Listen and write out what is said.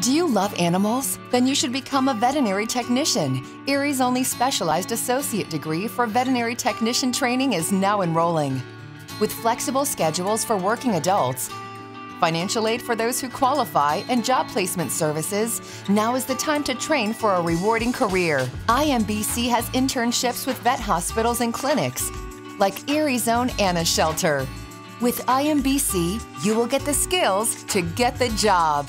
Do you love animals? Then you should become a veterinary technician. Erie's only specialized associate degree for veterinary technician training is now enrolling. With flexible schedules for working adults, financial aid for those who qualify, and job placement services, now is the time to train for a rewarding career. IMBC has internships with vet hospitals and clinics, like Erie Zone Animal Shelter. With IMBC, you will get the skills to get the job.